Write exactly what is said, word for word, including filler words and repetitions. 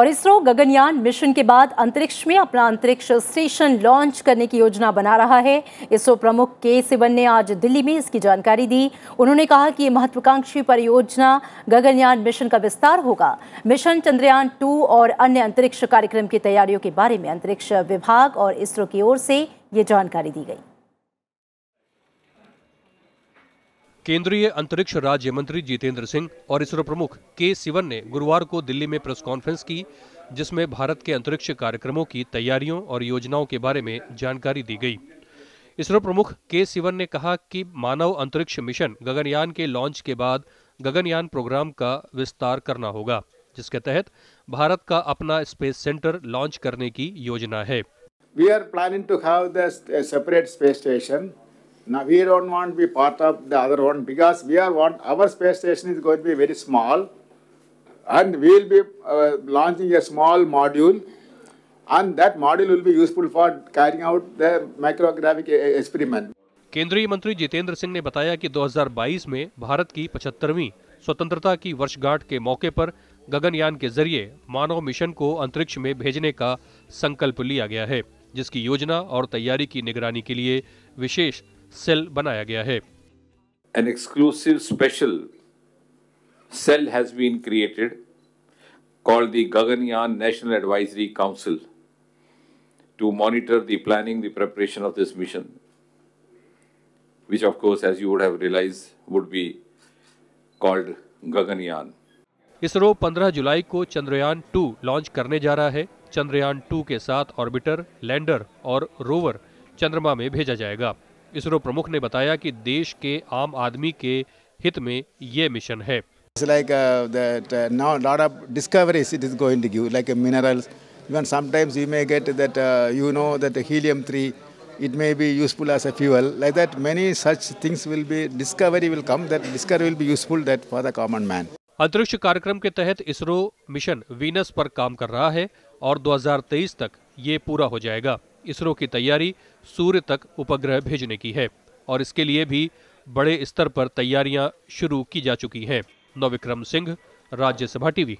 और इसरो गगनयान मिशन के बाद अंतरिक्ष में अपना अंतरिक्ष स्टेशन लॉन्च करने की योजना बना रहा है। इसरो प्रमुख के सिवन ने आज दिल्ली में इसकी जानकारी दी। उन्होंने कहा कि ये महत्वाकांक्षी परियोजना गगनयान मिशन का विस्तार होगा। मिशन चंद्रयान टू और अन्य अंतरिक्ष कार्यक्रम की तैयारियों के बारे में अंतरिक्ष विभाग और इसरो की ओर से ये जानकारी दी गई। केंद्रीय अंतरिक्ष राज्य मंत्री जितेंद्र सिंह और इसरो प्रमुख के सिवन ने गुरुवार को दिल्ली में प्रेस कॉन्फ्रेंस की, जिसमें भारत के अंतरिक्ष कार्यक्रमों की तैयारियों और योजनाओं के बारे में जानकारी दी गई। इसरो प्रमुख के सिवन ने कहा कि मानव अंतरिक्ष मिशन गगनयान के लॉन्च के बाद गगनयान प्रोग्राम का विस्तार करना होगा, जिसके तहत भारत का अपना स्पेस सेंटर लॉन्च करने की योजना है। We are planning to have the separate space station. Now we don't want to be part of the other one because we are want our space station is going to be very small, and we will be uh, launching a small module, and that module will be useful for carrying out the micrographic experiment. केंद्रीय मंत्री जितेंद्र सिंह ने बताया कि दो हज़ार बाईस में भारत की पचहत्तरवीं स्वतंत्रता की वर्षगांठ के मौके पर गगनयान के जरिए मानव मिशन को अंतरिक्ष में भेजने का संकल्प लिया गया है, जिसकी योजना और तैयारी की निगरानी के लिए विशेष सेल बनाया गया है। An exclusive special cell has been created called the Gaganyaan National Advisory Council to monitor the planning, the preparation of this mission, which of course, as you would have realized, would be called Gaganyaan. ISRO पंद्रह जुलाई को Chandrayaan to launch करने जा रहा है। Chandrayaan to के साथ orbiter, lander और rover चंद्रमा में भेजा जाएगा। इसरो प्रमुख ने बताया कि देश के आम आदमी के हित में ये मिशन है। It's like uh, that uh, now lot of discoveries it is going to give, like uh, minerals. Even sometimes you may get that uh, you know that helium three, it may be useful as a fuel. Like that, many such things will be discovery will come. That discovery will be useful that for the common man. अंतरिक्ष कार्यक्रम के तहत ISRO mission Venus पर काम कर रहा है और दो हज़ार तेईस तक ये पूरा हो जाएगा। इसरो की तैयारी सूर्य तक उपग्रह भेजने की है और इसके लिए भी बड़े स्तर पर तैयारियां शुरू की जा चुकी हैं। नवविक्रम सिंह, राज्यसभा टीवी।